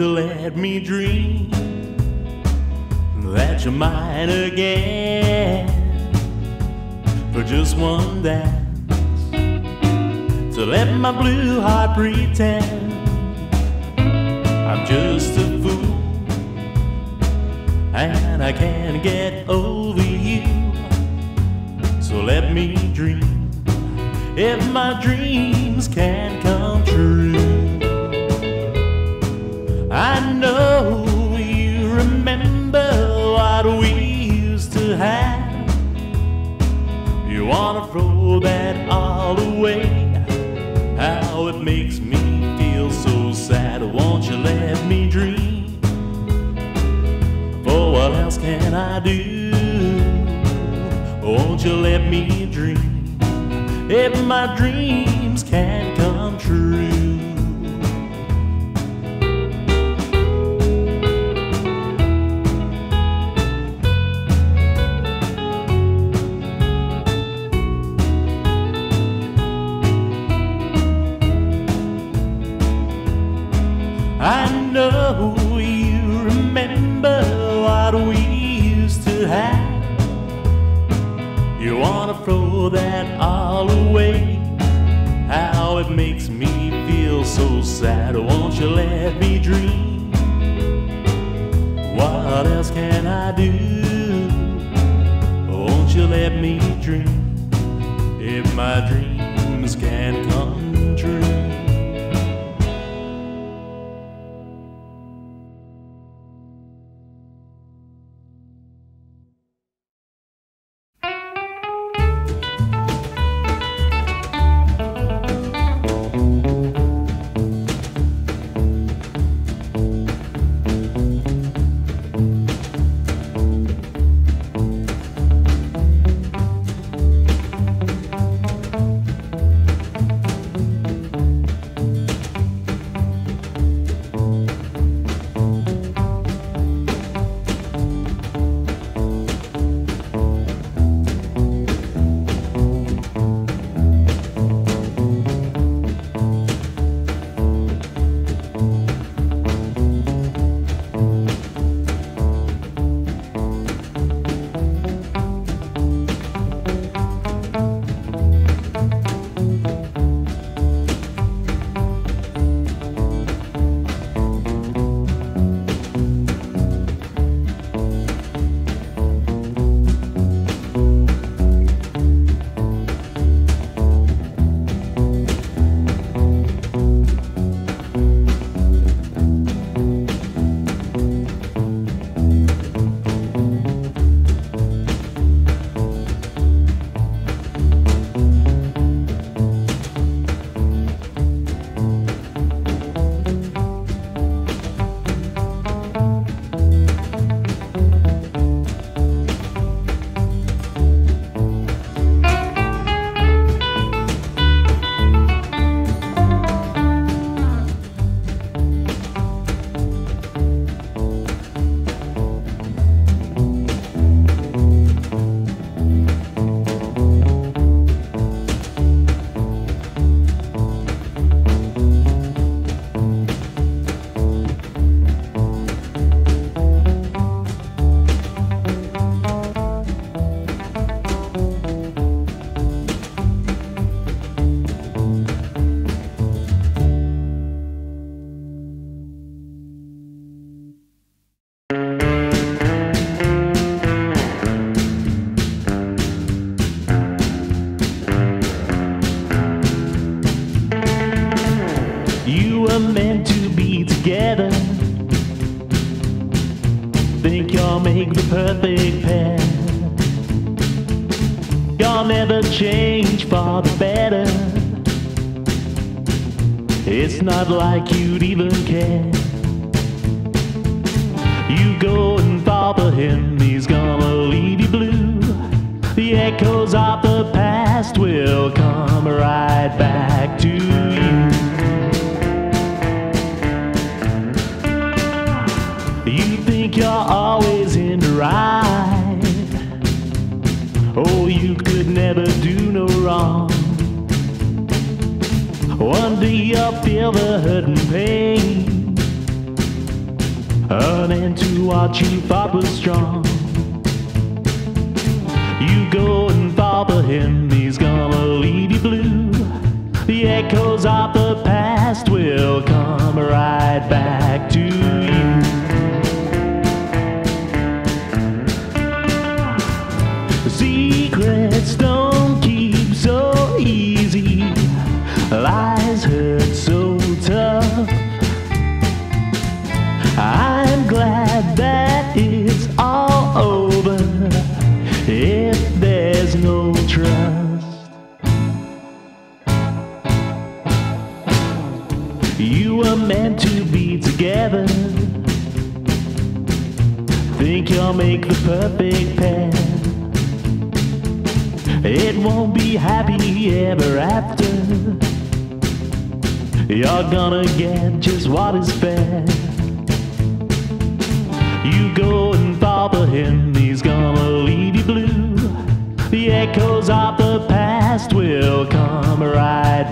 you let me dream that you're mine again for just one dance, to let my blue heart pretend I'm just a fool and I can't get over you. So let me dream if my dreams can't come true. I know you remember what we used to have. You wanna throw that all away. How it makes me feel so sad. Won't you let me dream? For what else can I do? Won't you let me dream? If my dreams can't come true. I know you remember what we used to have. You wanna throw that all away. How it makes me feel so sad. Won't you let me dream? What else can I do? Won't you let me dream? If my dreams can't come true. Meant to be together. Think you'll make the perfect pair. You'll never change for the better. It's not like you'd even care. You go and fall for him, he's gonna leave you blue. The echoes of the past will come right back to you. You think you're always in the right. Oh, you could never do no wrong. One day you'll feel the hurt and pain. learn to watch you, Papa Strong. You go and follow him, he's gonna leave you blue. The echoes of the past will come right back to you. Secrets don't keep so easy, lies hurt so tough. I'm glad that it's all over if there's no trust. You were meant to be together, think you'll make the perfect pair. It won't be happy ever after, you're gonna get just what is fair. You go and follow him, he's gonna leave you blue. The echoes of the past will come right